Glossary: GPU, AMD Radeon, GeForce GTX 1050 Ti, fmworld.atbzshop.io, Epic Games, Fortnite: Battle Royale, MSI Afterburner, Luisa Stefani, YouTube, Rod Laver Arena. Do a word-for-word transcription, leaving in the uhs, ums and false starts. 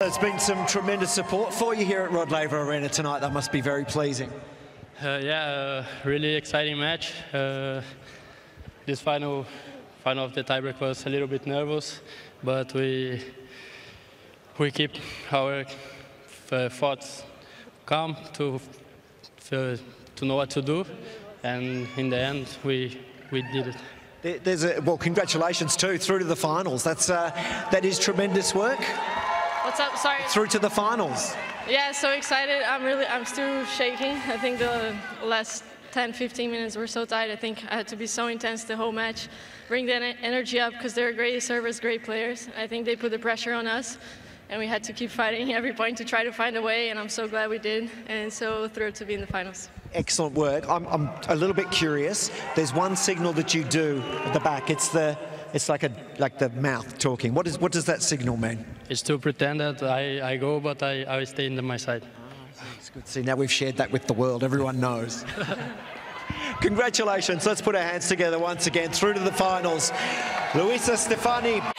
There's been some tremendous support for you here at Rod Laver Arena tonight. That must be very pleasing. Uh, yeah, uh, really exciting match. Uh, this final, final of the tiebreak was a little bit nervous, but we we keep our uh, thoughts calm to uh, to know what to do, and in the end, we we did it. There, there's a, well, congratulations too, through to the finals. That's uh, that is tremendous work. What's up? Sorry. Through to the finals. Yeah, so excited. I'm really, I'm still shaking. I think the last ten, fifteen minutes were so tight. I think I had to be so intense the whole match, bring that energy up because they're great servers, great players. I think they put the pressure on us, and we had to keep fighting every point to try to find a way, and I'm so glad we did, and so thrilled to be in the finals. Excellent work. I'm, I'm a little bit curious. There's one signal that you do at the back. It's the It's like a like the mouth talking. What is what does that signal mean? It's to pretend that I, I go, but I, I stay in my side. Oh, it's good to see. Now we've shared that with the world. Everyone knows. Congratulations. Let's put our hands together once again. Through to the finals, Luisa Stefani.